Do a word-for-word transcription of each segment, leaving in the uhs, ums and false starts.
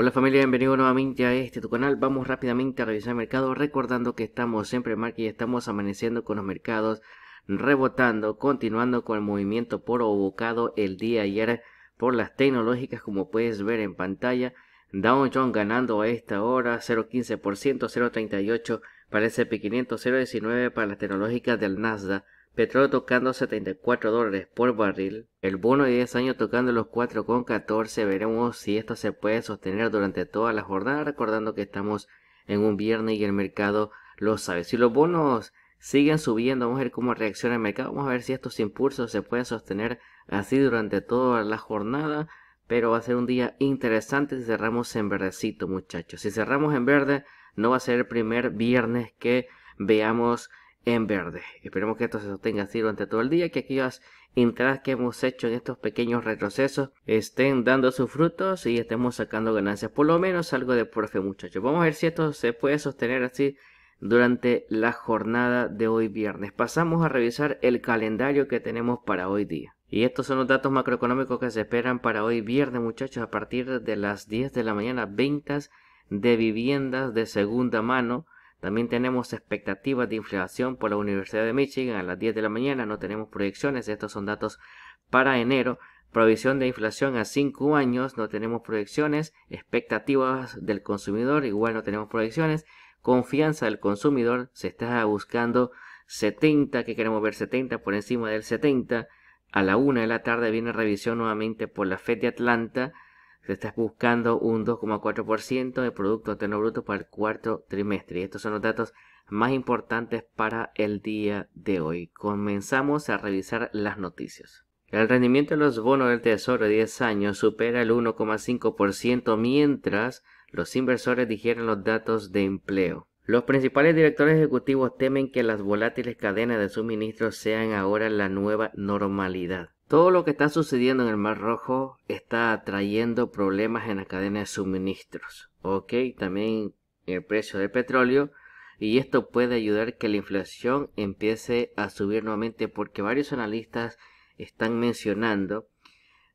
Hola familia, bienvenido nuevamente a este tu canal. Vamos rápidamente a revisar el mercado, recordando que estamos en pre-market y estamos amaneciendo con los mercados rebotando, continuando con el movimiento provocado el día ayer por las tecnológicas, como puedes ver en pantalla. Dow Jones ganando a esta hora cero punto quince por ciento, cero punto treinta y ocho por ciento para el S and P quinientos, cero punto diecinueve por ciento para las tecnológicas del Nasdaq. Petróleo tocando setenta y cuatro dólares por barril. El bono de diez años tocando los cuatro coma catorce. Veremos si esto se puede sostener durante toda la jornada. Recordando que estamos en un viernes y el mercado lo sabe. Si los bonos siguen subiendo, vamos a ver cómo reacciona el mercado. Vamos a ver si estos impulsos se pueden sostener así durante toda la jornada. Pero va a ser un día interesante si cerramos en verdecito, muchachos. Si cerramos en verde, no va a ser el primer viernes que veamos en verde. Esperemos que esto se sostenga así durante todo el día, que aquellas entradas que hemos hecho en estos pequeños retrocesos estén dando sus frutos y estemos sacando ganancias, por lo menos algo de profe, muchachos. Vamos a ver si esto se puede sostener así durante la jornada de hoy viernes. Pasamos a revisar el calendario que tenemos para hoy día, y estos son los datos macroeconómicos que se esperan para hoy viernes, muchachos. A partir de las diez de la mañana, ventas de viviendas de segunda mano. También tenemos expectativas de inflación por la Universidad de Michigan a las diez de la mañana. No tenemos proyecciones. Estos son datos para enero. Provisión de inflación a cinco años. No tenemos proyecciones. Expectativas del consumidor. Igual no tenemos proyecciones. Confianza del consumidor. Se está buscando setenta. Que queremos ver setenta por encima del setenta. A la una de la tarde viene revisión nuevamente por la FED de Atlanta. Se está buscando un dos coma cuatro por ciento de Producto Interno Bruto para el cuarto trimestre. Y estos son los datos más importantes para el día de hoy. Comenzamos a revisar las noticias. El rendimiento de los bonos del Tesoro de diez años supera el uno coma cinco por ciento, mientras los inversores digieren los datos de empleo. Los principales directores ejecutivos temen que las volátiles cadenas de suministro sean ahora la nueva normalidad. Todo lo que está sucediendo en el Mar Rojo está trayendo problemas en la cadena de suministros, ¿ok? También el precio del petróleo, y esto puede ayudar que la inflación empiece a subir nuevamente, porque varios analistas están mencionando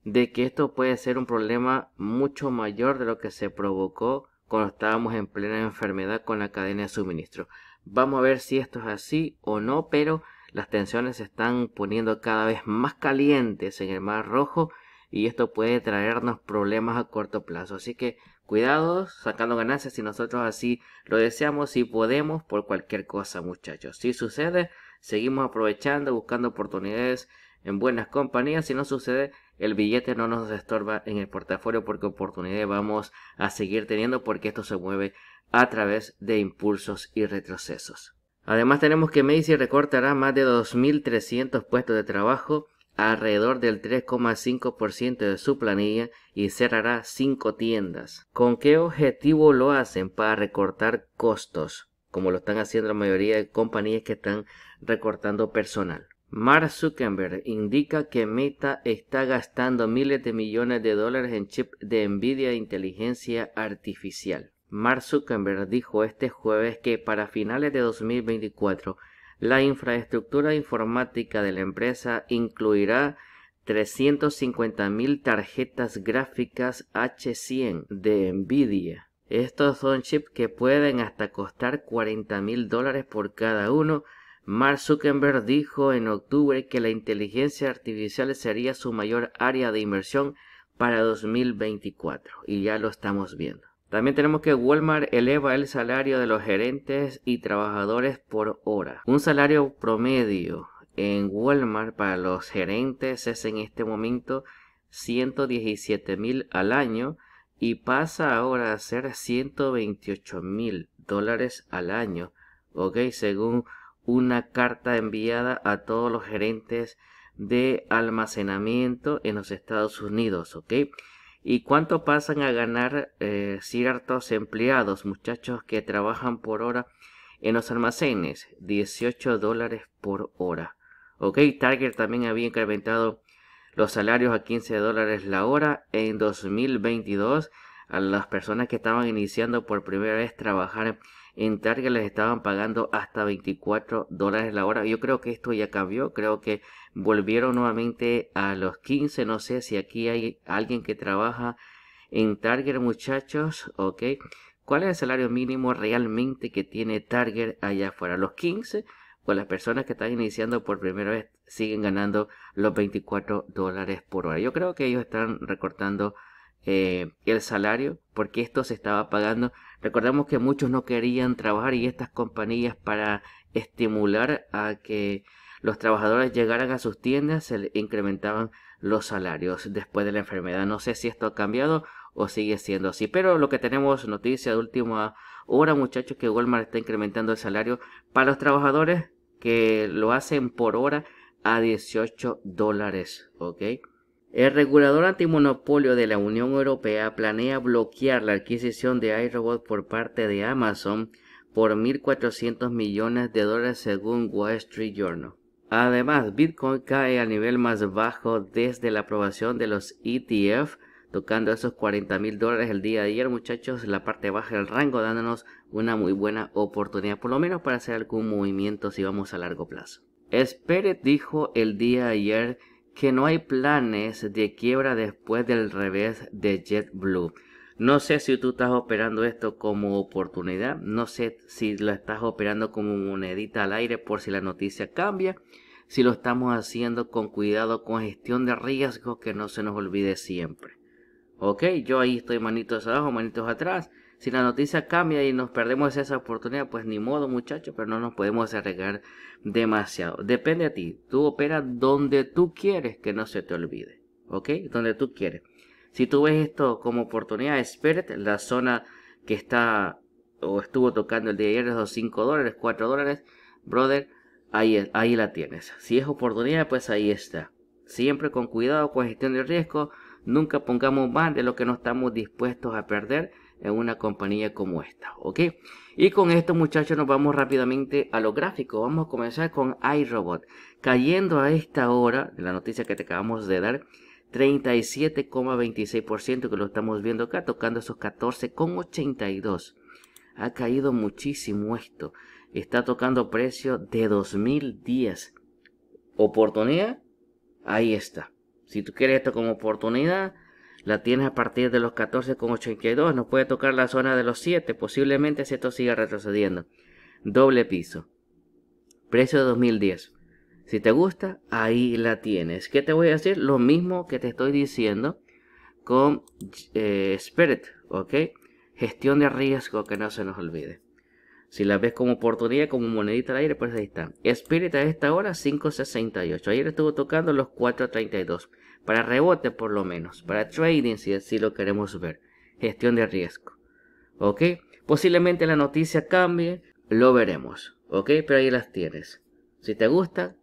de que esto puede ser un problema mucho mayor de lo que se provocó cuando estábamos en plena enfermedad con la cadena de suministro. Vamos a ver si esto es así o no, pero las tensiones se están poniendo cada vez más calientes en el Mar Rojo y esto puede traernos problemas a corto plazo. Así que cuidado, sacando ganancias si nosotros así lo deseamos y podemos por cualquier cosa, muchachos. Si sucede, seguimos aprovechando, buscando oportunidades en buenas compañías. Si no sucede, el billete no nos estorba en el portafolio, porque oportunidades vamos a seguir teniendo, porque esto se mueve a través de impulsos y retrocesos. Además tenemos que Macy recortará más de dos mil trescientos puestos de trabajo, alrededor del tres coma cinco por ciento de su planilla, y cerrará cinco tiendas. ¿Con qué objetivo lo hacen? Para recortar costos, como lo están haciendo la mayoría de compañías que están recortando personal. Mark Zuckerberg indica que Meta está gastando miles de millones de dólares en chip de NVIDIA de inteligencia artificial. Mark Zuckerberg dijo este jueves que para finales de dos mil veinticuatro la infraestructura informática de la empresa incluirá trescientas cincuenta mil tarjetas gráficas H cien de NVIDIA. Estos son chips que pueden hasta costar cuarenta mil dólares por cada uno. Mark Zuckerberg dijo en octubre que la inteligencia artificial sería su mayor área de inversión para dos mil veinticuatro, y ya lo estamos viendo. También tenemos que Walmart eleva el salario de los gerentes y trabajadores por hora. Un salario promedio en Walmart para los gerentes es en este momento ciento diecisiete mil al año y pasa ahora a ser ciento veintiocho mil dólares al año, ¿ok? Según una carta enviada a todos los gerentes de almacenamiento en los Estados Unidos, ¿ok? ¿Y cuánto pasan a ganar eh, ciertos empleados, muchachos, que trabajan por hora en los almacenes? dieciocho dólares por hora. Ok, Target también había incrementado los salarios a quince dólares la hora en dos mil veintidós. A las personas que estaban iniciando por primera vez trabajar en Target les estaban pagando hasta veinticuatro dólares la hora. Yo creo que esto ya cambió, creo que volvieron nuevamente a los quince. No sé si aquí hay alguien que trabaja en Target, muchachos, ok. ¿Cuál es el salario mínimo realmente que tiene Target allá afuera? ¿Los quince? Pues las personas que están iniciando por primera vez siguen ganando los veinticuatro dólares por hora. Yo creo que ellos están recortando eh, el salario porque esto se estaba pagando. Recordemos que muchos no querían trabajar y estas compañías, para estimular a que los trabajadores llegaran a sus tiendas, se incrementaban los salarios después de la enfermedad. No sé si esto ha cambiado o sigue siendo así, pero lo que tenemos noticia de última hora, muchachos, que Walmart está incrementando el salario para los trabajadores que lo hacen por hora a dieciocho dólares, ok. El regulador antimonopolio de la Unión Europea planea bloquear la adquisición de iRobot por parte de Amazon por mil cuatrocientos millones de dólares según Wall Street Journal. Además, Bitcoin cae al nivel más bajo desde la aprobación de los E T F, tocando esos cuarenta mil dólares el día de ayer, muchachos, la parte baja del rango, dándonos una muy buena oportunidad, por lo menos para hacer algún movimiento si vamos a largo plazo. Spirit dijo el día de ayer que no hay planes de quiebra después del revés de JetBlue. No sé si tú estás operando esto como oportunidad, no sé si lo estás operando como monedita al aire por si la noticia cambia, si lo estamos haciendo con cuidado, con gestión de riesgos, que no se nos olvide siempre. Ok, yo ahí estoy manitos abajo, manitos atrás. Si la noticia cambia y nos perdemos esa oportunidad, pues ni modo, muchachos, pero no nos podemos arriesgar demasiado. Depende de ti, tú operas donde tú quieres, que no se te olvide. Ok, donde tú quieres. Si tú ves esto como oportunidad, Spirit, la zona que está o estuvo tocando el día de ayer es los cinco dólares, cuatro dólares, brother, ahí, ahí la tienes. Si es oportunidad, pues ahí está. Siempre con cuidado, con gestión de riesgo. Nunca pongamos más de lo que no estamos dispuestos a perder en una compañía como esta, ¿ok? Y con esto, muchachos, nos vamos rápidamente a los gráficos. Vamos a comenzar con iRobot. Cayendo a esta hora, de la noticia que te acabamos de dar, treinta y siete coma veintiséis por ciento, que lo estamos viendo acá, tocando esos catorce coma ochenta y dos. Ha caído muchísimo esto. Está tocando precio de dos mil diez. ¿Oportunidad? Ahí está. Si tú quieres esto como oportunidad, la tienes a partir de los catorce coma ochenta y dos. Nos puede tocar la zona de los siete, posiblemente, si esto sigue retrocediendo. Doble piso. Precio de dos mil diez. Si te gusta, ahí la tienes. ¿Qué te voy a decir? Lo mismo que te estoy diciendo con eh, Spirit, ¿ok? Gestión de riesgo, que no se nos olvide. Si la ves como oportunidad, como monedita al aire, pues ahí está. Spirit a esta hora, cinco sesenta y ocho. Ayer estuvo tocando los cuatro treinta y dos. Para rebote, por lo menos. Para trading, si, si lo queremos ver. Gestión de riesgo. ¿Ok? Posiblemente la noticia cambie. Lo veremos. ¿Ok? Pero ahí las tienes. Si te gusta,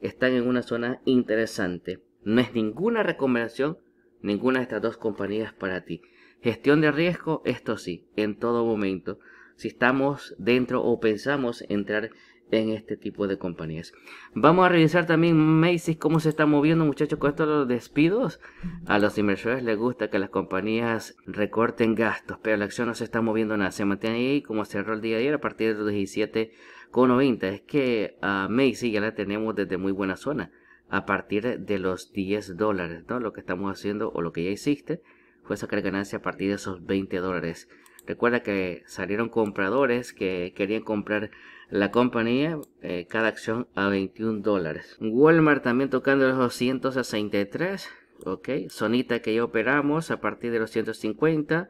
están en una zona interesante. No es ninguna recomendación, ninguna de estas dos compañías para ti. Gestión de riesgo, esto sí, en todo momento. Si estamos dentro o pensamos entrar en este tipo de compañías. Vamos a revisar también Macy, cómo se está moviendo, muchachos, con estos los despidos. A los inversores les gusta que las compañías recorten gastos, pero la acción no se está moviendo nada. Se mantiene ahí como cerró el día de ayer a partir de los diecisiete con noventa. Es que a Macy ya la tenemos desde muy buena zona. A partir de los diez dólares, ¿no? Lo que estamos haciendo o lo que ya hiciste fue sacar ganancia a partir de esos veinte dólares. Recuerda que salieron compradores que querían comprar la compañía, eh, cada acción a veintiún dólares. Walmart también tocando los doscientos sesenta y tres, ok, zonita que ya operamos a partir de los ciento cincuenta,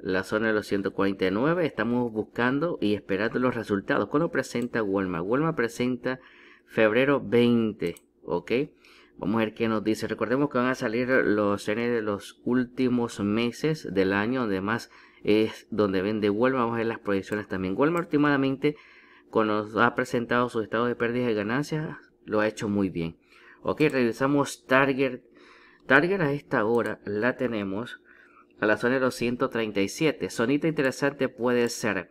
la zona de los ciento cuarenta y nueve, estamos buscando y esperando los resultados. ¿Cuándo presenta Walmart? Walmart presenta febrero veinte, ok. Vamos a ver qué nos dice. Recordemos que van a salir los N de los últimos meses del año, donde más es donde vende Walmart. Vamos a ver las proyecciones también. Walmart últimamente, cuando nos ha presentado su estado de pérdidas y ganancias, lo ha hecho muy bien. Ok, revisamos Target. Target a esta hora la tenemos a la zona de los ciento treinta y siete. Sonita interesante puede ser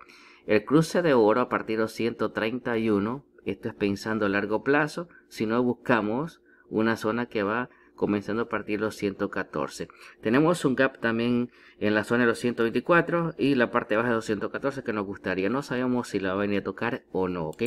el cruce de oro a partir de los ciento treinta y uno. Esto es pensando a largo plazo. Si no, buscamos una zona que va comenzando a partir de los ciento catorce. Tenemos un gap también en la zona de los ciento veinticuatro y la parte baja de los ciento catorce que nos gustaría. No sabemos si la va a venir a tocar o no, ¿ok?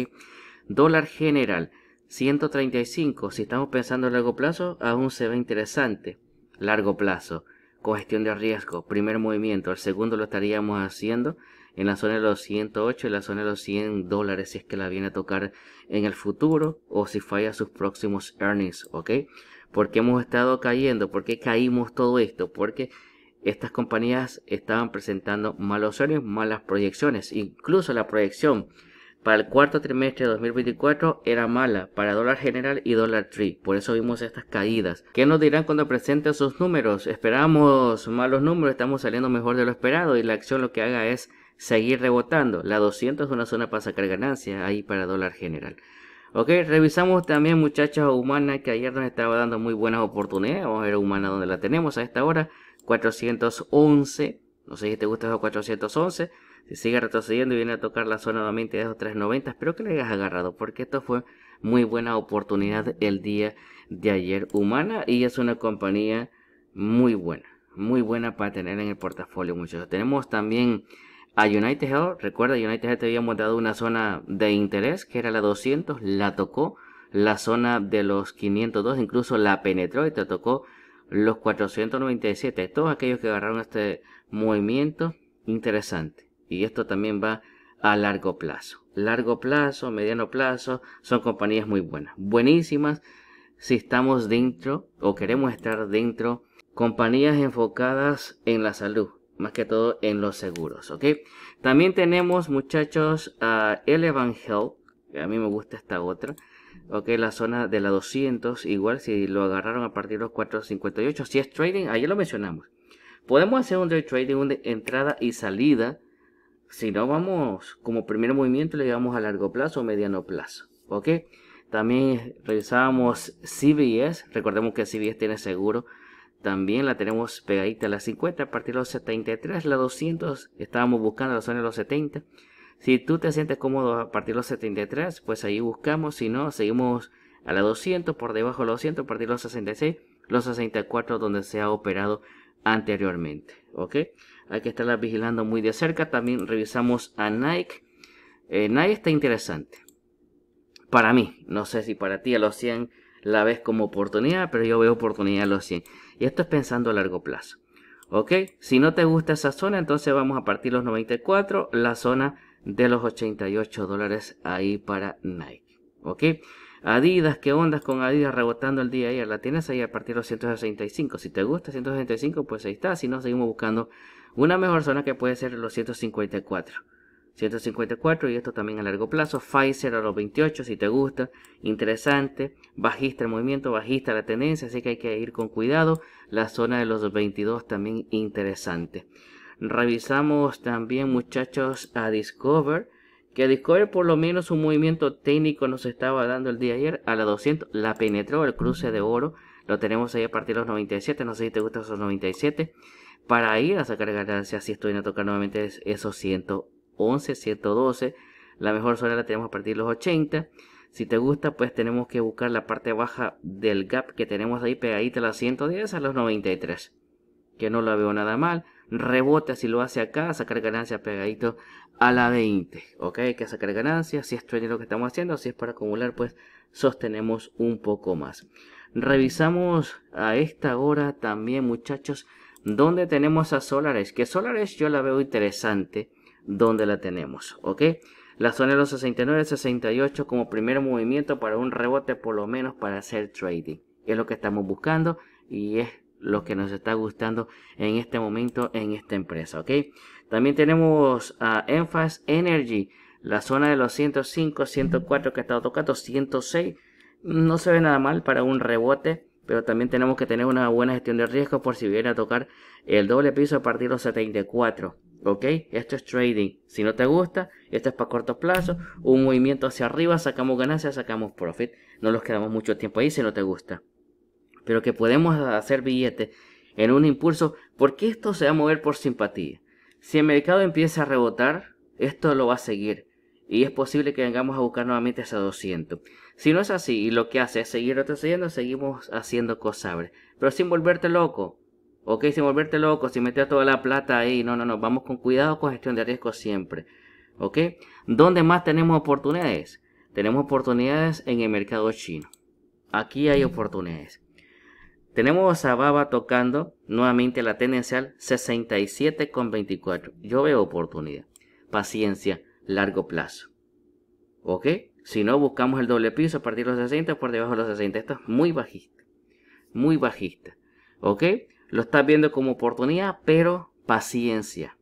Dólar general, ciento treinta y cinco. Si estamos pensando a largo plazo, aún se ve interesante. Largo plazo. cogestión de riesgo, primer movimiento. El segundo lo estaríamos haciendo en la zona de los ciento ocho, en la zona de los cien dólares, si es que la viene a tocar en el futuro o si falla sus próximos earnings, ¿ok? Porque hemos estado cayendo, porque caímos todo esto, porque estas compañías estaban presentando malos earnings, malas proyecciones. Incluso la proyección para el cuarto trimestre de dos mil veinticuatro era mala para dólar general y dólar tree. Por eso vimos estas caídas. ¿Qué nos dirán cuando presenten sus números? Esperamos malos números, estamos saliendo mejor de lo esperado y la acción lo que haga es seguir rebotando. La doscientos es una zona para sacar ganancias ahí para dólar general. Ok, revisamos también, muchachos, a Humana, que ayer nos estaba dando muy buenas oportunidades. Vamos a ver Humana donde la tenemos a esta hora. cuatrocientos once, no sé si te gusta esos cuatrocientos once. Si sigue retrocediendo y viene a tocar la zona nuevamente de esos tres noventa, espero que le hayas agarrado, porque esto fue muy buena oportunidad el día de ayer. Humana, y es una compañía muy buena, muy buena para tener en el portafolio, muchachos. Tenemos también a United Health. Recuerda, United Health te habíamos dado una zona de interés que era la doscientos, la tocó, la zona de los quinientos dos, incluso la penetró y te tocó los cuatrocientos noventa y siete. Todos aquellos que agarraron este movimiento, interesante. Y esto también va a largo plazo. Largo plazo, mediano plazo, son compañías muy buenas, buenísimas si estamos dentro o queremos estar dentro. Compañías enfocadas en la salud, más que todo en los seguros, ¿ok? También tenemos, muchachos, a Elevant Health. A mí me gusta esta otra. Ok, la zona de la doscientos, igual si lo agarraron a partir de los cuatrocientos cincuenta y ocho. Si es trading, ayer lo mencionamos. Podemos hacer un day trading, una entrada y salida. Si no, vamos como primer movimiento, le llevamos a largo plazo o mediano plazo, ¿ok? También revisábamos C B S. Recordemos que C B S tiene seguro. También la tenemos pegadita a las cincuenta, a partir de los setenta y tres, la doscientos, estábamos buscando la zona de los setenta. Si tú te sientes cómodo a partir de los setenta y tres, pues ahí buscamos. Si no, seguimos a la doscientos, por debajo de los doscientos, a partir de los sesenta y seis, los sesenta y cuatro, donde se ha operado anteriormente, ¿ok? Hay que estarla vigilando muy de cerca. También revisamos a Nike. Eh, Nike está interesante. Para mí, no sé si para ti a los cien la ves como oportunidad, pero yo veo oportunidad a los cien. Y esto es pensando a largo plazo, ¿ok? Si no te gusta esa zona, entonces vamos a partir los noventa y cuatro, la zona de los ochenta y ocho dólares ahí para Nike, ¿ok? Adidas, ¿qué ondas con Adidas rebotando el día de ayer? La tienes ahí a partir de los ciento sesenta y cinco. Si te gusta ciento sesenta y cinco, pues ahí está. Si no, seguimos buscando una mejor zona que puede ser los ciento cincuenta y cuatro. ciento cincuenta y cuatro, y esto también a largo plazo. Pfizer a los veintiocho, si te gusta, interesante. Bajista el movimiento, bajista la tendencia, así que hay que ir con cuidado. La zona de los veintidós también interesante. Revisamos también, muchachos, a Discover, que Discover por lo menos un movimiento técnico nos estaba dando el día de ayer a la doscientos, la penetró el cruce de oro. Lo tenemos ahí a partir de los noventa y siete, no sé si te gustan esos noventa y siete, para ir a sacar ganancias si estoy a tocar nuevamente esos ciento once, ciento doce, la mejor zona la tenemos a partir de los ochenta. Si te gusta, pues tenemos que buscar la parte baja del gap que tenemos ahí pegadita a las ciento diez, a los noventa y tres, que no la veo nada mal. Rebota si lo hace acá, sacar ganancias pegadito a la veinte, ok, hay que sacar ganancias. Si es trading lo que estamos haciendo, si es para acumular, pues sostenemos un poco más. Revisamos a esta hora también, muchachos, donde tenemos a Solaris, que Solaris yo la veo interesante. Donde la tenemos, ok, la zona de los sesenta y nueve, sesenta y ocho como primer movimiento para un rebote, por lo menos para hacer trading, es lo que estamos buscando y es lo que nos está gustando en este momento en esta empresa, ok. También tenemos a Enphase Energy, la zona de los ciento cinco, ciento cuatro que ha estado tocando, ciento seis, no se ve nada mal para un rebote, pero también tenemos que tener una buena gestión de riesgo por si viene a tocar el doble piso a partir de los setenta y cuatro. Ok, esto es trading. Si no te gusta, esto es para corto plazo. Un movimiento hacia arriba, sacamos ganancias, sacamos profit. No nos quedamos mucho tiempo ahí si no te gusta. Pero que podemos hacer billete en un impulso, porque esto se va a mover por simpatía. Si el mercado empieza a rebotar, esto lo va a seguir. Y es posible que vengamos a buscar nuevamente esa doscientos. Si no es así, y lo que hace es seguir retrocediendo, seguimos haciendo cosas, pero sin volverte loco. Ok, sin volverte loco, sin meter toda la plata ahí. No, no, no, vamos con cuidado, con gestión de riesgo siempre. Ok, ¿dónde más tenemos oportunidades? Tenemos oportunidades en el mercado chino. Aquí hay oportunidades. Tenemos a Baba tocando nuevamente la tendencial sesenta y siete con veinticuatro. Yo veo oportunidad. Paciencia, largo plazo. ¿Ok? Si no, buscamos el doble piso a partir de los sesenta, por debajo de los sesenta. Esto es muy bajista. Muy bajista. ¿Ok? Lo estás viendo como oportunidad, pero paciencia.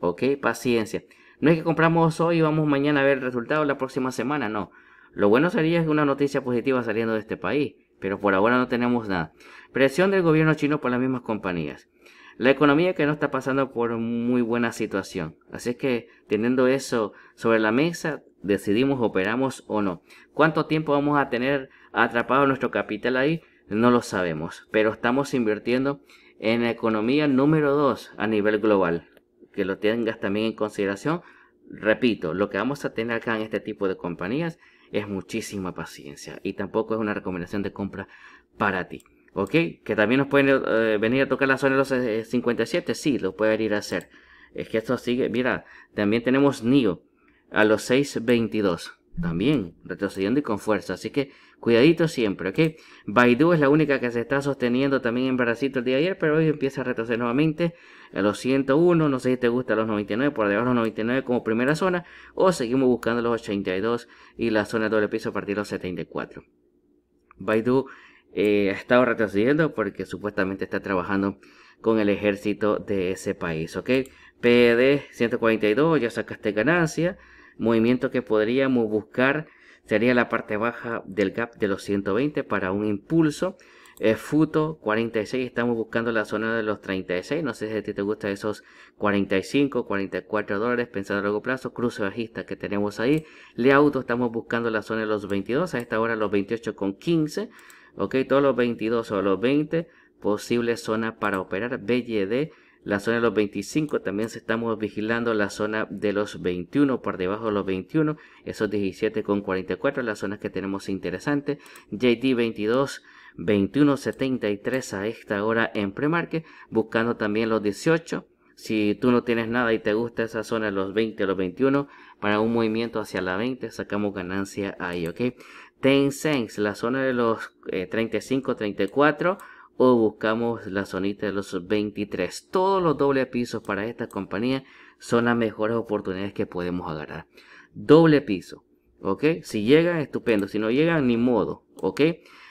¿Ok? Paciencia. No es que compramos hoy y vamos mañana a ver el resultado la próxima semana, no. Lo bueno sería una noticia positiva saliendo de este país. Pero por ahora no tenemos nada. Presión del gobierno chino por las mismas compañías. La economía que no está pasando por muy buena situación. Así es que teniendo eso sobre la mesa, decidimos operamos o no. ¿Cuánto tiempo vamos a tener atrapado nuestro capital ahí? No lo sabemos. Pero estamos invirtiendo en la economía número dos a nivel global. Que lo tengas también en consideración. Repito, lo que vamos a tener acá en este tipo de compañías es muchísima paciencia y tampoco es una recomendación de compra para ti, ¿ok? Que también nos pueden eh, venir a tocar la zona de los eh, cincuenta y siete, sí, lo pueden ir a hacer. Es que esto sigue, mira, también tenemos N I O a los seis veintidós, también retrocediendo y con fuerza, así que cuidadito siempre, ¿ok? Baidu es la única que se está sosteniendo también en bracito el día de ayer, pero hoy empieza a retroceder nuevamente a los ciento uno, no sé si te gusta los noventa y nueve, por debajo de los noventa y nueve como primera zona, o seguimos buscando los ochenta y dos y la zona de doble piso a partir de los setenta y cuatro. Baidu eh, ha estado retrocediendo porque supuestamente está trabajando con el ejército de ese país, ¿ok? P D ciento cuarenta y dos, ya sacaste ganancia, movimiento que podríamos buscar sería la parte baja del gap de los ciento veinte para un impulso. Eh, Futo cuarenta y seis, estamos buscando la zona de los treinta y seis, no sé si a ti te gustan esos cuarenta y cinco, cuarenta y cuatro dólares pensando a largo plazo, cruce bajista que tenemos ahí. Le auto estamos buscando la zona de los veintidós, a esta hora los veintiocho con quince, ok, todos los veintidós o los veinte, posible zona para operar. B Y D, la zona de los veinticinco, también se estamos vigilando la zona de los veintiuno, por debajo de los veintiuno, esos diecisiete con cuarenta y cuatro, las zonas que tenemos interesantes. J D veintidós, veintiuno setenta y tres a esta hora en premarket, buscando también los dieciocho, si tú no tienes nada y te gusta esa zona de los veinte o los veintiuno, para un movimiento hacia la veinte, sacamos ganancia ahí, ok. Tencent, la zona de los eh, treinta y cinco, treinta y cuatro, o buscamos la zonita de los veintitrés. Todos los doble pisos para esta compañía son las mejores oportunidades que podemos agarrar. Doble piso, ¿ok? Si llega, estupendo. Si no llega, ni modo, ¿ok?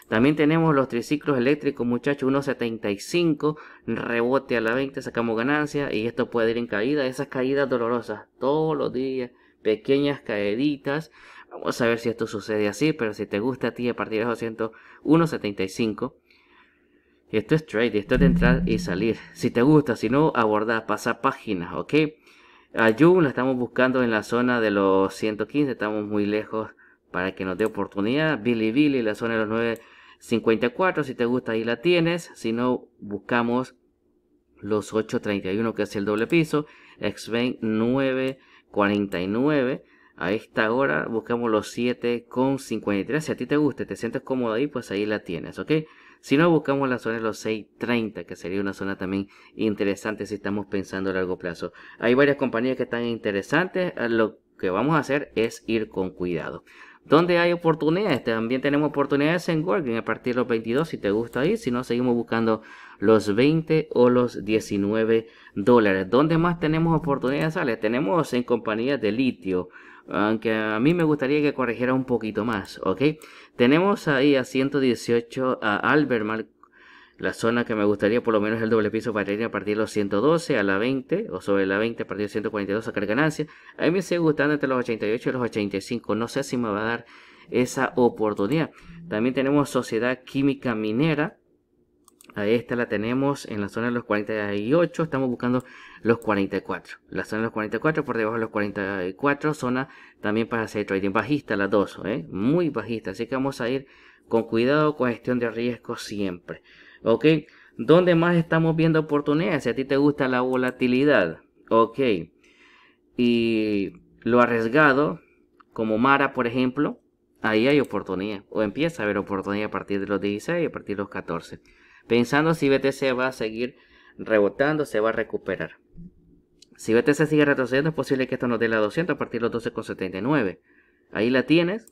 También tenemos los triciclos eléctricos, muchachos, uno setenta y cinco, rebote a la veinte, sacamos ganancia y esto puede ir en caída. Esas caídas dolorosas todos los días, pequeñas caeditas. Vamos a ver si esto sucede así, pero si te gusta a ti a partir de doscientos uno setenta y cinco, esto es trade, esto es de entrar y salir. Si te gusta, si no, abordar, pasar páginas, ¿ok? Ayun la estamos buscando en la zona de los ciento quince, estamos muy lejos para que nos dé oportunidad. Bilibili, la zona de los nueve cincuenta y cuatro, si te gusta ahí la tienes. Si no, buscamos los ocho treinta y uno, que es el doble piso. Xben nueve cuarenta y nueve. A esta hora buscamos los siete cincuenta y tres. Si a ti te gusta, te sientes cómodo ahí, pues ahí la tienes, ¿ok? Si no, buscamos la zona de los seis treinta, que sería una zona también interesante si estamos pensando a largo plazo. Hay varias compañías que están interesantes. Lo que vamos a hacer es ir con cuidado. ¿Dónde hay oportunidades? También tenemos oportunidades en Working a partir de los veintidós, si te gusta ahí. Si no, seguimos buscando los veinte o los diecinueve dólares. ¿Dónde más tenemos oportunidades? Sale. Tenemos en compañías de litio, aunque a mí me gustaría que corrigiera un poquito más, ¿ok? Tenemos ahí a ciento dieciocho a Albemarle, la zona que me gustaría por lo menos el doble piso para ir a partir de los ciento doce a la veinte, o sobre la veinte a partir de ciento cuarenta y dos, sacar ganancias. A mí me sigue gustando entre los ochenta y ocho y los ochenta y cinco, no sé si me va a dar esa oportunidad. También tenemos Sociedad Química Minera, a esta la tenemos en la zona de los cuarenta y ocho, estamos buscando los cuarenta y cuatro, la zona de los cuarenta y cuatro, por debajo de los cuarenta y cuatro, zona también para hacer trading, bajista la dos, ¿eh? Muy bajista, así que vamos a ir con cuidado, con gestión de riesgo siempre, ¿ok? ¿Dónde más estamos viendo oportunidades? Si a ti te gusta la volatilidad, ¿ok? Y lo arriesgado, como Mara por ejemplo, ahí hay oportunidad, o empieza a haber oportunidad a partir de los dieciséis, a partir de los catorce. Pensando si B T C va a seguir rebotando, se va a recuperar. Si B T C sigue retrocediendo, es posible que esto nos dé la doscientos a partir de los doce con setenta y nueve. Ahí la tienes.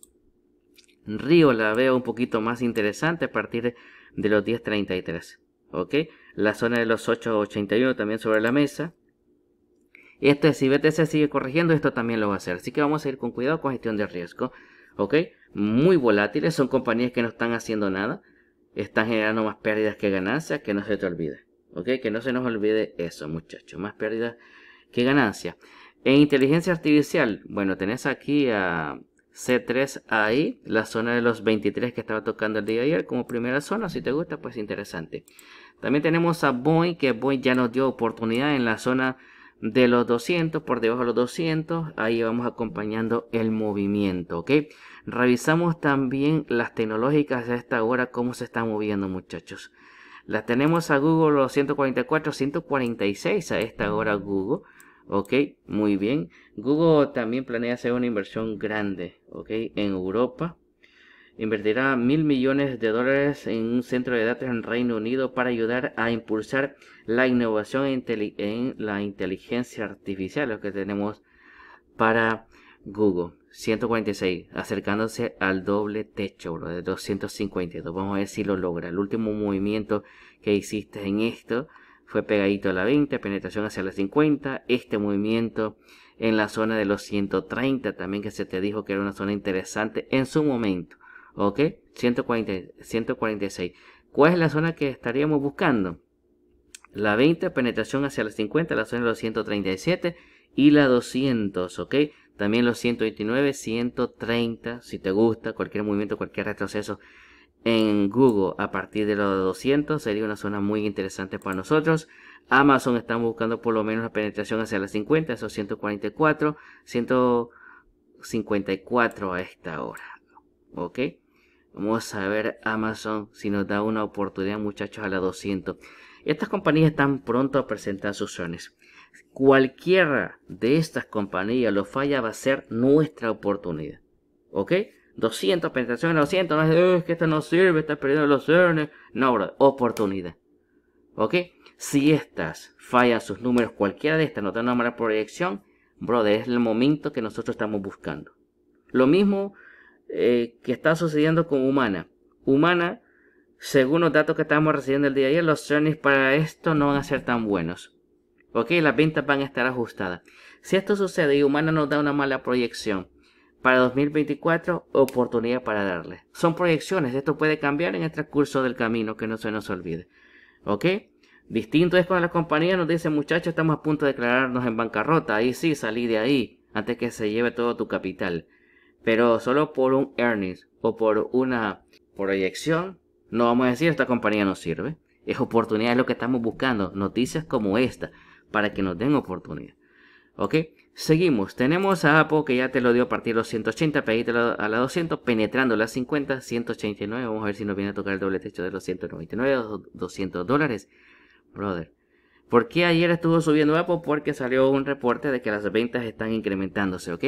Río la veo un poquito más interesante a partir de los diez treinta y tres. ¿okay? La zona de los ocho ochenta y uno también sobre la mesa. Este, si B T C sigue corrigiendo, esto también lo va a hacer. Así que vamos a ir con cuidado con gestión de riesgo, ¿ok? Muy volátiles, son compañías que no están haciendo nada. Están generando más pérdidas que ganancias, que no se te olvide, ¿ok? Que no se nos olvide eso, muchachos. Más pérdidas que ganancias. En inteligencia artificial, bueno, tenés aquí a C tres A I, la zona de los veintitrés que estaba tocando el día de ayer como primera zona. Si te gusta, pues interesante. También tenemos a Boeing, que Boeing ya nos dio oportunidad en la zona de los doscientos, por debajo de los doscientos, ahí vamos acompañando el movimiento, ¿ok? Revisamos también las tecnológicas a esta hora, cómo se están moviendo, muchachos. Las tenemos a Google, los ciento cuarenta y cuatro, ciento cuarenta y seis a esta hora Google, ¿ok? Muy bien. Google también planea hacer una inversión grande, ¿ok? En Europa. Invertirá mil millones de dólares en un centro de datos en Reino Unido para ayudar a impulsar la innovación en la inteligencia artificial, lo que tenemos para Google. ciento cuarenta y seis, acercándose al doble techo, bro, de doscientos cincuenta y dos. Vamos a ver si lo logra. El último movimiento que hiciste en esto fue pegadito a la veinte, penetración hacia la cincuenta. Este movimiento en la zona de los ciento treinta, también que se te dijo que era una zona interesante en su momento. Ok, ciento cuarenta, ciento cuarenta y seis. ¿Cuál es la zona que estaríamos buscando? La veinte, penetración hacia las cincuenta, la zona de los ciento treinta y siete y la doscientos, ok. También los ciento veintinueve, ciento treinta, si te gusta, cualquier movimiento, cualquier retroceso en Google a partir de los doscientos sería una zona muy interesante para nosotros. Amazon estamos buscando por lo menos la penetración hacia las cincuenta, esos ciento cuarenta y cuatro, ciento cincuenta y cuatro a esta hora, ok. Vamos a ver Amazon si nos da una oportunidad, muchachos, a la doscientos. Estas compañías están pronto a presentar sus zonas. Cualquiera de estas compañías lo falla, va a ser nuestra oportunidad. ¿Ok? doscientos, penetración en doscientos. No es, eh, es que esto no sirve, está perdiendo los earnings. No, bro, oportunidad. ¿Ok? Si estas fallan sus números, cualquiera de estas nos da una mala proyección, brother, es el momento que nosotros estamos buscando. Lo mismo Eh, que está sucediendo con Humana. Humana, según los datos que estábamos recibiendo el día de ayer, los earnings para esto no van a ser tan buenos, ok, las ventas van a estar ajustadas. Si esto sucede y Humana nos da una mala proyección para dos mil veinticuatro, oportunidad para darle. Son proyecciones, esto puede cambiar en el transcurso del camino, que no se nos olvide, ok. Distinto es cuando la compañía nos dice, muchachos, estamos a punto de declararnos en bancarrota, ahí sí, salí de ahí antes que se lleve todo tu capital. Pero solo por un earnings o por una proyección, no vamos a decir esta compañía no sirve. Es oportunidad, es lo que estamos buscando. Noticias como esta, para que nos den oportunidad. ¿Ok? Seguimos. Tenemos a Apple, que ya te lo dio a partir de los ciento ochenta, pedítelo a la doscientos, penetrando las cincuenta, ciento ochenta y nueve. Vamos a ver si nos viene a tocar el doble techo de los ciento noventa y nueve, doscientos dólares. Brother, ¿por qué ayer estuvo subiendo Apple? Porque salió un reporte de que las ventas están incrementándose, ¿ok?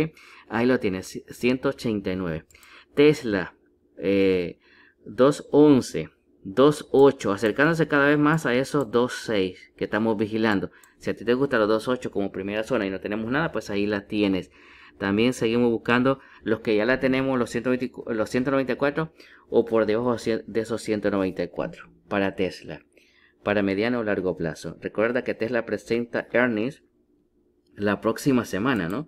Ahí lo tienes, ciento ochenta y nueve. Tesla, eh, doscientos once, doscientos ocho, acercándose cada vez más a esos doscientos seis que estamos vigilando. Si a ti te gusta los doscientos ocho como primera zona y no tenemos nada, pues ahí la tienes. También seguimos buscando los que ya la tenemos, los, ciento veinte, los ciento noventa y cuatro o por debajo de esos ciento noventa y cuatro para Tesla, para mediano o largo plazo. Recuerda que Tesla presenta earnings la próxima semana, ¿no?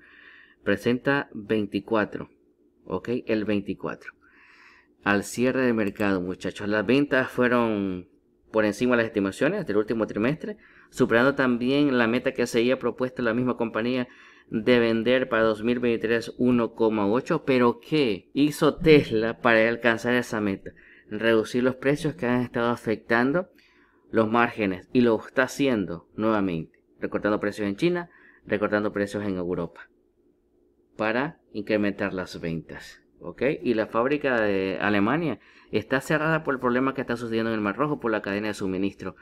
Presenta veinticuatro, ¿ok? El veinticuatro. Al cierre del mercado, muchachos, las ventas fueron por encima de las estimaciones del último trimestre, superando también la meta que se había propuesto la misma compañía de vender para dos mil veintitrés uno coma ocho, pero ¿qué hizo Tesla para alcanzar esa meta? Reducir los precios que han estado afectando los márgenes, y lo está haciendo nuevamente, recortando precios en China, recortando precios en Europa para incrementar las ventas, ¿ok? Y la fábrica de Alemania está cerrada por el problema que está sucediendo en el Mar Rojo por la cadena de suministro,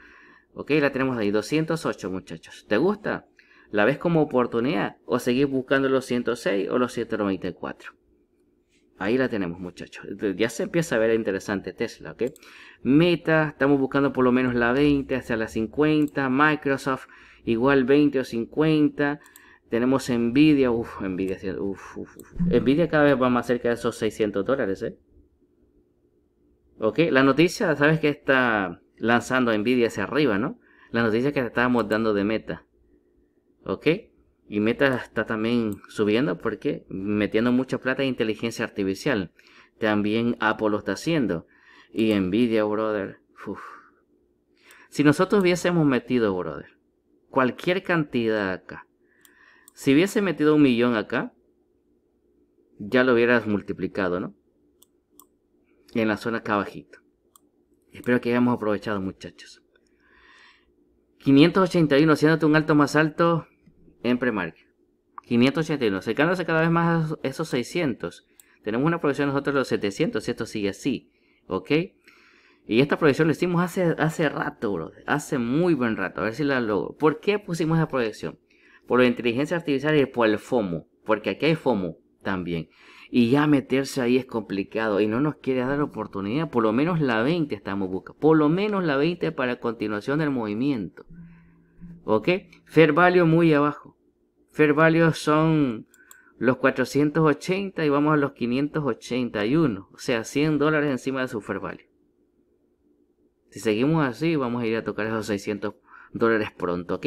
¿ok? La tenemos ahí, doscientos ocho, muchachos. ¿Te gusta? ¿La ves como oportunidad o seguís buscando los ciento seis o los ciento noventa y cuatro? Ahí la tenemos, muchachos. Ya se empieza a ver interesante Tesla, ¿ok? Meta, estamos buscando por lo menos la veinte hacia la cincuenta. Microsoft, igual veinte o cincuenta. Tenemos NVIDIA. Uf, NVIDIA. Uf, uf, uf. NVIDIA cada vez va más cerca de esos seiscientos dólares, ¿eh? ¿Ok? La noticia, ¿sabes que esta lanzando a NVIDIA hacia arriba, ¿no? La noticia que estábamos dando de Meta. ¿Ok? Y Meta está también subiendo porque metiendo mucha plata en inteligencia artificial. También Apple lo está haciendo. Y NVIDIA, brother. Uf. Si nosotros hubiésemos metido, brother, cualquier cantidad acá. Si hubiese metido un millón acá, ya lo hubieras multiplicado, ¿no? Y en la zona acá abajito. Espero que hayamos aprovechado, muchachos. quinientos ochenta y uno, haciéndote un alto más alto en premarket. quinientos ochenta y uno, acercándose cada vez más a esos seiscientos. Tenemos una proyección nosotros de los setecientos, si esto sigue así. ¿Ok? Y esta proyección la hicimos hace, hace rato, bro. Hace muy buen rato. A ver si la logro. ¿Por qué pusimos esa proyección? Por la inteligencia artificial y por el FOMO. Porque aquí hay FOMO también. Y ya meterse ahí es complicado. Y no nos quiere dar oportunidad. Por lo menos la veinte estamos buscando. Por lo menos la veinte para continuación del movimiento. ¿Ok? Fair Value muy abajo. Fair Value son los cuatrocientos ochenta y vamos a los quinientos ochenta y uno. O sea, cien dólares encima de su Fair Value. Si seguimos así, vamos a ir a tocar esos seiscientos dólares pronto, ¿ok?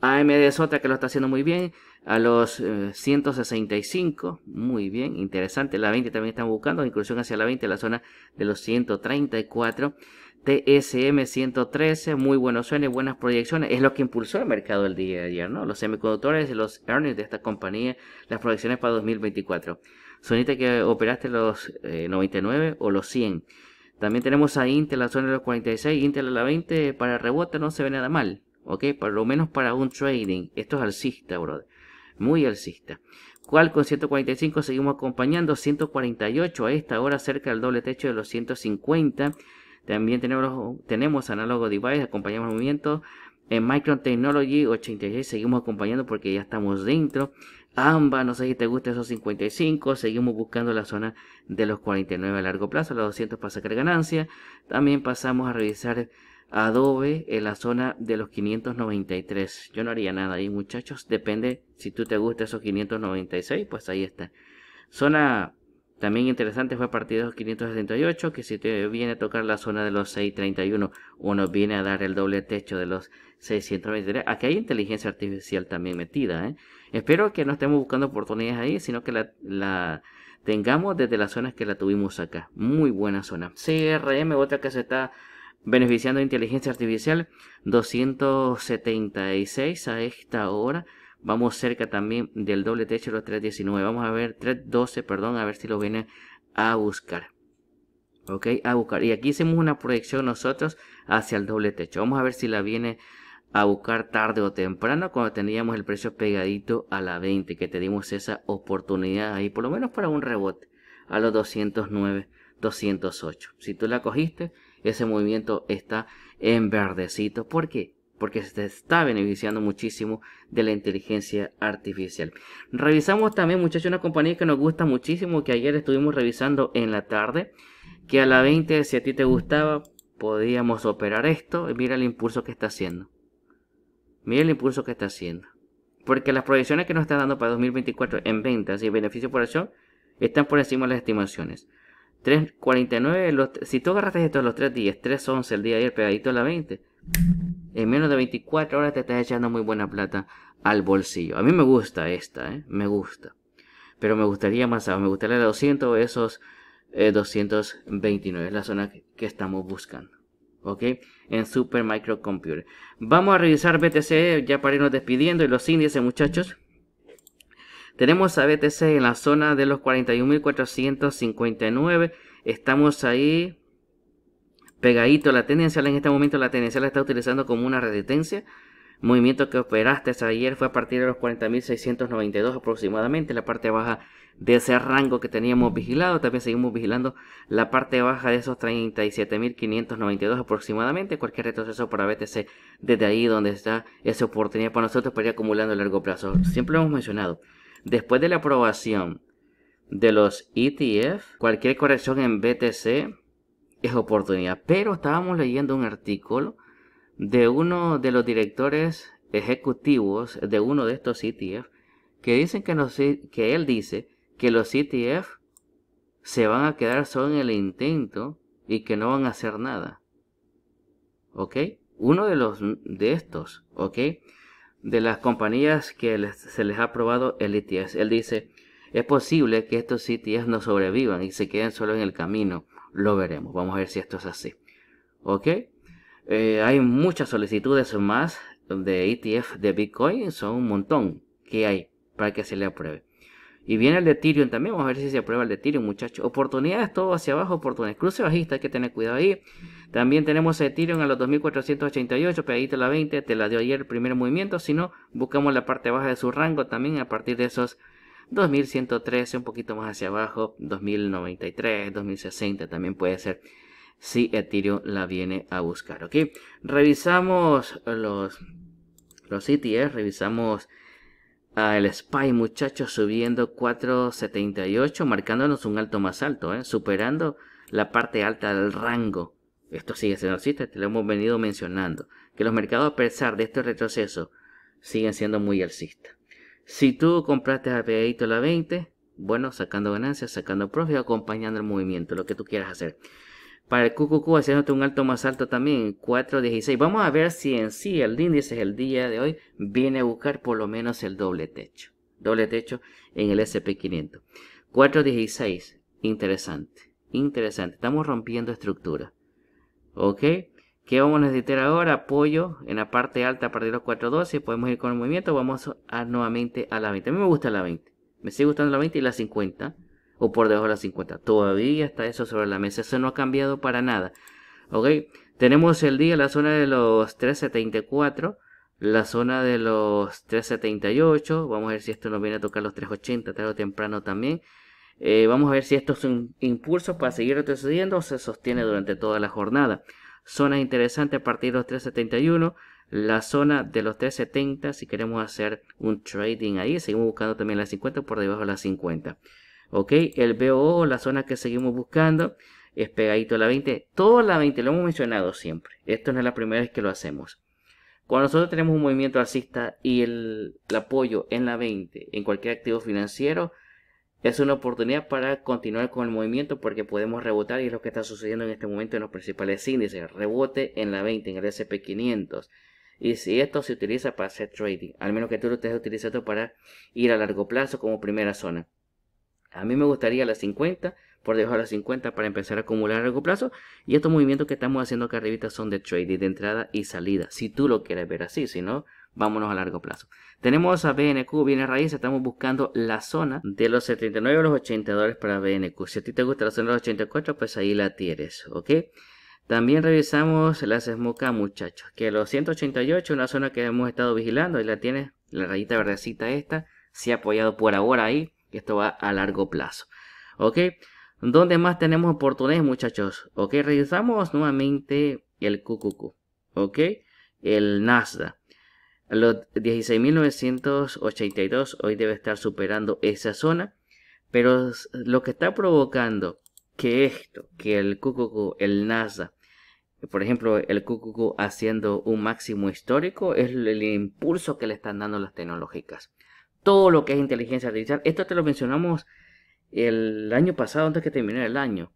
A M D es otra que lo está haciendo muy bien. A los eh, ciento sesenta y cinco. Muy bien, interesante. La veinte también están buscando. Inclusión hacia la veinte, la zona de los ciento treinta y cuatro. T S M ciento trece. Muy buenos sueños, buenas proyecciones. Es lo que impulsó el mercado el día de ayer, ¿no? Los semiconductores, los earnings de esta compañía. Las proyecciones para dos mil veinticuatro. Sonita que operaste los eh, noventa y nueve o los cien. También tenemos a Intel, la zona de los cuarenta y seis, Intel a la veinte, para rebote no se ve nada mal, ¿ok? Por lo menos para un trading, esto es alcista, brother, muy alcista. ¿Cuál con ciento cuarenta y cinco seguimos acompañando? ciento cuarenta y ocho a esta hora, cerca del doble techo de los ciento cincuenta. También tenemos, tenemos Análogo Device, acompañamos el movimiento. En Micron Technology, ochenta y seis, seguimos acompañando porque ya estamos dentro. Amba, no sé si te gusta esos cincuenta y cinco, seguimos buscando la zona de los cuarenta y nueve a largo plazo, los doscientos para sacar ganancia. También pasamos a revisar Adobe en la zona de los quinientos noventa y tres. Yo no haría nada ahí, muchachos, depende si tú te gusta esos quinientos noventa y seis, pues ahí está. Zona también interesante fue a partir de los quinientos sesenta y ocho, que si te viene a tocar la zona de los seiscientos treinta y uno o nos viene a dar el doble techo de los seiscientos veintitrés. Aquí hay inteligencia artificial también metida, ¿eh? Espero que no estemos buscando oportunidades ahí, sino que la, la tengamos desde las zonas que la tuvimos acá. Muy buena zona. C R M, otra que se está beneficiando de inteligencia artificial, doscientos setenta y seis a esta hora. Vamos cerca también del doble techo de los trescientos diecinueve. Vamos a ver, trescientos doce, perdón, a ver si lo viene a buscar. Ok, a buscar. Y aquí hicimos una proyección nosotros hacia el doble techo. Vamos a ver si la viene a buscar tarde o temprano, cuando teníamos el precio pegadito a la veinte, que te dimos esa oportunidad ahí, por lo menos para un rebote a los doscientos nueve, doscientos ocho. Si tú la cogiste, ese movimiento está en verdecito. ¿Por qué? Porque se está beneficiando muchísimo de la inteligencia artificial. Revisamos también, muchachos, una compañía que nos gusta muchísimo, que ayer estuvimos revisando en la tarde, que a la veinte, si a ti te gustaba, podíamos operar esto. Mira el impulso que está haciendo. Mira el impulso que está haciendo. Porque las proyecciones que nos están dando para dos mil veinticuatro en ventas y beneficio por acción están por encima de las estimaciones. tres cuarenta y nueve, los, si tú agarraste estos los tres diez, tres once el día de ayer pegadito a la veinte, en menos de veinticuatro horas te estás echando muy buena plata al bolsillo. A mí me gusta esta, ¿eh? Me gusta. Pero me gustaría más, me gustaría la doscientos o esos eh, doscientos veintinueve, es la zona que estamos buscando. ¿Ok? En Super Micro Computer. Vamos a revisar B T C ya para irnos despidiendo y los índices, muchachos. Tenemos a B T C en la zona de los cuarenta y un mil cuatrocientos cincuenta y nueve. Estamos ahí pegadito. La tendencial en este momento, la tendencial la está utilizando como una resistencia. Movimiento que operaste ayer fue a partir de los cuarenta mil seiscientos noventa y dos aproximadamente. La parte baja de ese rango que teníamos vigilado. También seguimos vigilando la parte baja de esos treinta y siete mil quinientos noventa y dos aproximadamente. Cualquier retroceso para B T C desde ahí donde está esa oportunidad para nosotros para ir acumulando a largo plazo. Siempre lo hemos mencionado. Después de la aprobación de los E T F, cualquier corrección en B T C es oportunidad. Pero estábamos leyendo un artículo de uno de los directores ejecutivos de uno de estos E T F que dicen que, nos, que él dice que los E T F se van a quedar solo en el intento y que no van a hacer nada. ¿ok? Uno de los de estos, ¿ok? De las compañías que les, se les ha aprobado el E T F. Él dice, es posible que estos E T F no sobrevivan y se queden solo en el camino. Lo veremos. Vamos a ver si esto es así, ¿ok? Eh, hay muchas solicitudes más de E T F de Bitcoin. Son un montón que hay para que se le apruebe. Y viene el de Ethereum también. Vamos a ver si se aprueba el de Ethereum, muchachos. Oportunidades todo hacia abajo, oportunidades. Cruce bajista, hay que tener cuidado ahí. También tenemos a Ethereum a los dos mil cuatrocientos ochenta y ocho, pegadito a la veinte. Te la dio ayer el primer movimiento. Si no, buscamos la parte baja de su rango también a partir de esos dos mil ciento trece, un poquito más hacia abajo. dos mil noventa y tres, dos mil sesenta también puede ser si Ethereum la viene a buscar, ¿ok? Revisamos los, los E T F, revisamos... Ah, el S P Y, muchachos, subiendo cuatro setenta y ocho, marcándonos un alto más alto, ¿eh? Superando la parte alta del rango. Esto sigue siendo así, te lo hemos venido mencionando. Que los mercados, a pesar de este retroceso, siguen siendo muy alcistas. Si tú compraste a pegadito la veinte, bueno, sacando ganancias, sacando profit, acompañando el movimiento, lo que tú quieras hacer. Para el Q Q Q, haciéndote un alto más alto también, cuatro dieciséis. Vamos a ver si en sí el índice el día de hoy viene a buscar por lo menos el doble techo. Doble techo en el S and P quinientos. cuatro dieciséis. Interesante. Interesante. Estamos rompiendo estructura. ¿Ok? ¿Qué vamos a necesitar ahora? Apoyo en la parte alta a partir de los cuatro doce. Podemos ir con el movimiento. Vamos a, nuevamente a la veinte. A mí me gusta la veinte. Me sigue gustando la veinte y la cincuenta. O por debajo de las cincuenta. Todavía está eso sobre la mesa. Eso no ha cambiado para nada. Ok. Tenemos el día, la zona de los tres setenta y cuatro. La zona de los tres setenta y ocho. Vamos a ver si esto nos viene a tocar los tres ochenta. Tarde o temprano también. Eh, vamos a ver si estos son impulsos para seguir retrocediendo o se sostiene durante toda la jornada. Zona interesante a partir de los tres setenta y uno. La zona de los tres setenta. Si queremos hacer un trading ahí. Seguimos buscando también las cincuenta por debajo de las cincuenta. Ok, el B O O, la zona que seguimos buscando, es pegadito a la veinte. Toda la veinte, lo hemos mencionado siempre. Esto no es la primera vez que lo hacemos. Cuando nosotros tenemos un movimiento alcista y el, el apoyo en la veinte, en cualquier activo financiero, es una oportunidad para continuar con el movimiento porque podemos rebotar y es lo que está sucediendo en este momento en los principales índices. Rebote en la veinte, en el S and P quinientos. Y si esto se utiliza para hacer trading, al menos que tú lo estés utilizando para ir a largo plazo como primera zona. A mí me gustaría las cincuenta, por debajo de las cincuenta para empezar a acumular a largo plazo. Y estos movimientos que estamos haciendo acá arribita son de trading, de entrada y salida. Si tú lo quieres ver así, si no, vámonos a largo plazo. Tenemos a B N Q, bienes raíces, estamos buscando la zona de los setenta y nueve a los ochenta dólares para B N Q. Si a ti te gusta la zona de los ochenta y cuatro, pues ahí la tienes, ¿ok? También revisamos las S M O C A, muchachos, que los ciento ochenta y ocho, una zona que hemos estado vigilando, ahí la tienes, la rayita verdecita esta, se ha apoyado por ahora ahí. Esto va a largo plazo, ¿ok? ¿Dónde más tenemos oportunidades, muchachos? ¿Ok? Revisamos nuevamente el Q Q Q, ¿ok? El Nasdaq. Los dieciséis mil novecientos ochenta y dos hoy debe estar superando esa zona. Pero lo que está provocando que esto, que el Q Q Q, el Nasdaq, por ejemplo, el Q Q Q haciendo un máximo histórico, es el impulso que le están dando las tecnológicas. Todo lo que es inteligencia artificial. Esto te lo mencionamos el año pasado, antes que terminara el año.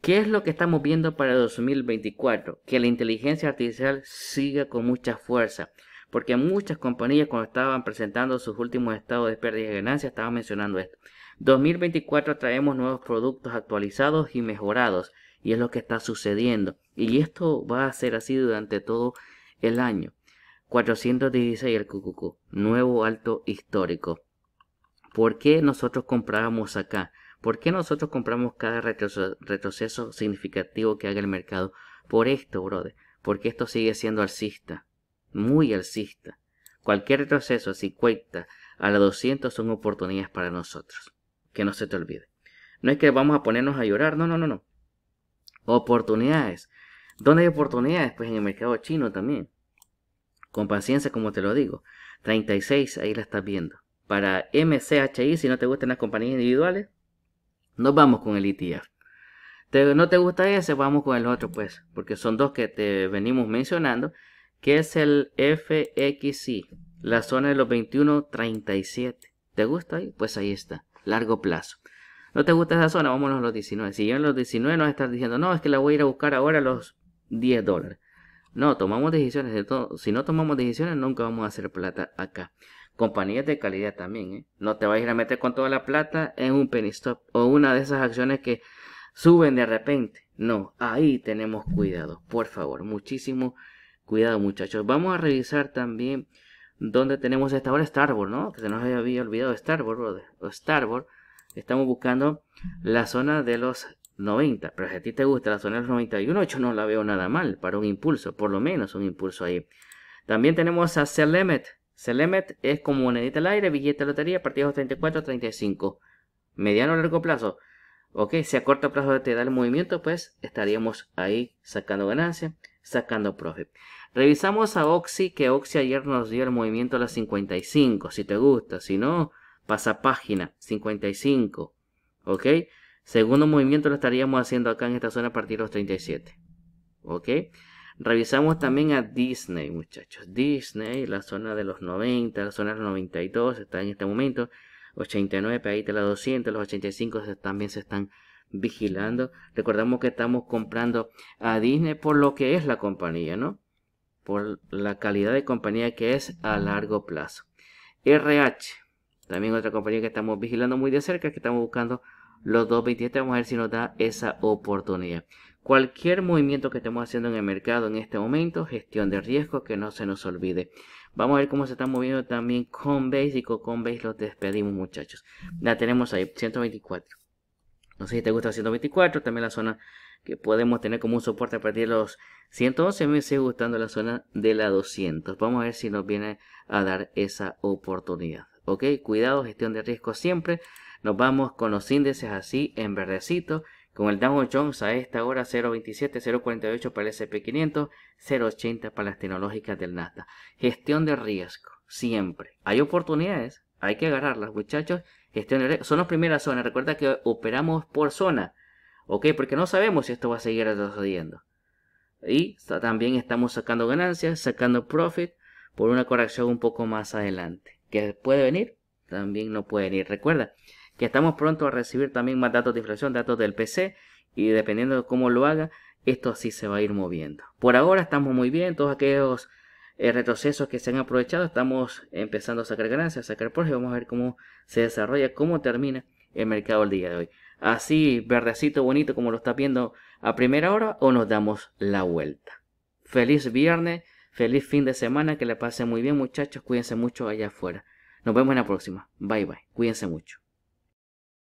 ¿Qué es lo que estamos viendo para dos mil veinticuatro? Que la inteligencia artificial siga con mucha fuerza. Porque muchas compañías cuando estaban presentando sus últimos estados de pérdidas y ganancias estaban mencionando esto. dos mil veinticuatro traemos nuevos productos actualizados y mejorados. Y es lo que está sucediendo. Y esto va a ser así durante todo el año. cuatrocientos dieciséis el Q Q Q, nuevo alto histórico. ¿Por qué nosotros comprábamos acá? ¿Por qué nosotros compramos cada retroceso, retroceso significativo que haga el mercado? Por esto, brother, porque esto sigue siendo alcista, muy alcista. Cualquier retroceso, si cuenta a la doscientos, son oportunidades para nosotros. Que no se te olvide. No es que vamos a ponernos a llorar, no, no, no, no. Oportunidades. ¿Dónde hay oportunidades? Pues en el mercado chino también. Con paciencia, como te lo digo. treinta y seis, ahí la estás viendo. Para M C H I, si no te gustan las compañías individuales, nos vamos con el E T F. Te, no te gusta ese, vamos con el otro, pues. Porque son dos que te venimos mencionando. Que es el F X I. La zona de los veintiuno treinta y siete. ¿Te gusta ahí? Pues ahí está. Largo plazo. ¿No te gusta esa zona? Vámonos a los diecinueve. Si yo en los diecinueve nos estás diciendo, no, es que la voy a ir a buscar ahora a los diez dólares. No, tomamos decisiones de todo. Si no tomamos decisiones, nunca vamos a hacer plata acá. Compañías de calidad también, ¿eh? No te vas a ir a meter con toda la plata en un penny stop o una de esas acciones que suben de repente. No, ahí tenemos cuidado, por favor, muchísimo cuidado, muchachos. Vamos a revisar también dónde tenemos esta hora Starboard, ¿no? Que se nos había olvidado Starboard, o Starboard. Estamos buscando la zona de los noventa, pero si a ti te gusta la zona de los noventa y uno, yo no la veo nada mal para un impulso, por lo menos un impulso ahí. También tenemos a Selemet. Selemet es como monedita al aire, billete de lotería, partidos treinta y cuatro a treinta y cinco. Mediano o largo plazo. Ok, si a corto plazo te da el movimiento, pues estaríamos ahí sacando ganancia, sacando profit. Revisamos a Oxy, que Oxy ayer nos dio el movimiento a las cincuenta y cinco, si te gusta. Si no, pasa página, cincuenta y cinco. Ok, segundo movimiento lo estaríamos haciendo acá en esta zona a partir de los treinta y siete. Ok, revisamos también a Disney, muchachos. Disney, la zona de los noventa, la zona de los noventa y dos, está en este momento. ochenta y nueve, ahí te la doscientos, los ochenta y cinco se, también se están vigilando. Recordamos que estamos comprando a Disney por lo que es la compañía, ¿no? Por la calidad de compañía que es a largo plazo. R H, también otra compañía que estamos vigilando muy de cerca, que estamos buscando los dos veintisiete. Vamos a ver si nos da esa oportunidad. Cualquier movimiento que estemos haciendo en el mercado en este momento, gestión de riesgo, que no se nos olvide. Vamos a ver cómo se está moviendo también Coinbase, y con Coinbase los despedimos, muchachos. La tenemos ahí, ciento veinticuatro. No sé si te gusta ciento veinticuatro, también la zona que podemos tener como un soporte a partir de los ciento once. Me sigue gustando la zona de la doscientos. Vamos a ver si nos viene a dar esa oportunidad. Ok, cuidado, gestión de riesgo siempre. Nos vamos con los índices así en verdecito. Con el Dow Jones a esta hora cero punto veintisiete, cero punto cuarenta y ocho para el ese and pe quinientos, cero punto ochenta para las tecnológicas del Nasdaq. Gestión de riesgo, siempre. Hay oportunidades, hay que agarrarlas, muchachos. Gestión de riesgo, son las primeras zonas. Recuerda que operamos por zona, ¿ok? Porque no sabemos si esto va a seguir retrocediendo. Y también estamos sacando ganancias, sacando profit por una corrección un poco más adelante. Que puede venir, también no puede venir. Recuerda que estamos pronto a recibir también más datos de inflación, datos del P C, y dependiendo de cómo lo haga, esto sí se va a ir moviendo. Por ahora estamos muy bien, todos aquellos eh, retrocesos que se han aprovechado, estamos empezando a sacar ganancias, a sacar por, y vamos a ver cómo se desarrolla, cómo termina el mercado el día de hoy. Así, verdecito, bonito, como lo está viendo a primera hora, o nos damos la vuelta. Feliz viernes, feliz fin de semana, que la pasen muy bien, muchachos, cuídense mucho allá afuera. Nos vemos en la próxima, bye bye, cuídense mucho.